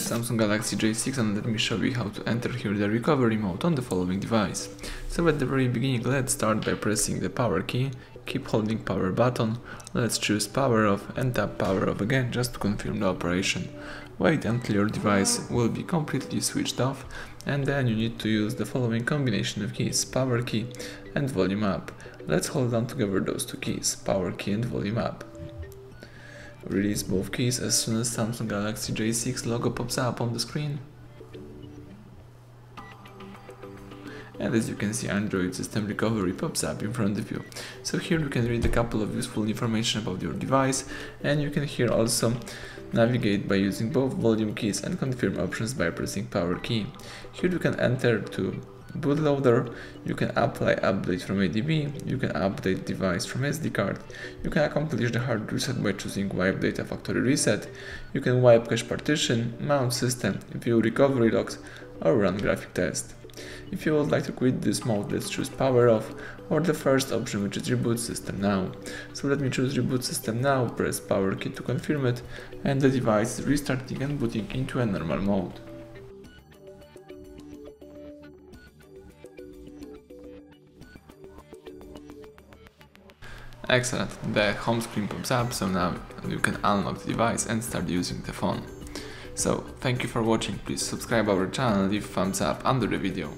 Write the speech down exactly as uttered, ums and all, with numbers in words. Samsung Galaxy J six, and let me show you how to enter here the recovery mode on the following device. So at the very beginning, let's start by pressing the power key, keep holding power button, let's choose power off and tap power off again just to confirm the operation. Wait until your device will be completely switched off, and then you need to use the following combination of keys, power key and volume up. Let's hold down together those two keys, power key and volume up. Release both keys as soon as Samsung Galaxy J six logo pops up on the screen. And as you can see, Android system recovery pops up in front of you. So here you can read a couple of useful information about your device, and you can here also navigate by using both volume keys and confirm options by pressing power key. Here you can enter to bootloader, you can apply update from A D B, you can update device from S D card, you can accomplish the hard reset by choosing wipe data factory reset, you can wipe cache partition, mount system, view recovery logs or run graphic test. If you would like to quit this mode, let's choose power off or the first option, which is reboot system now. So let me choose reboot system now, press power key to confirm it, and the device is restarting and booting into a normal mode. Excellent, the home screen pops up, so now you can unlock the device and start using the phone. So, thank you for watching, please subscribe our channel and leave thumbs up under the video.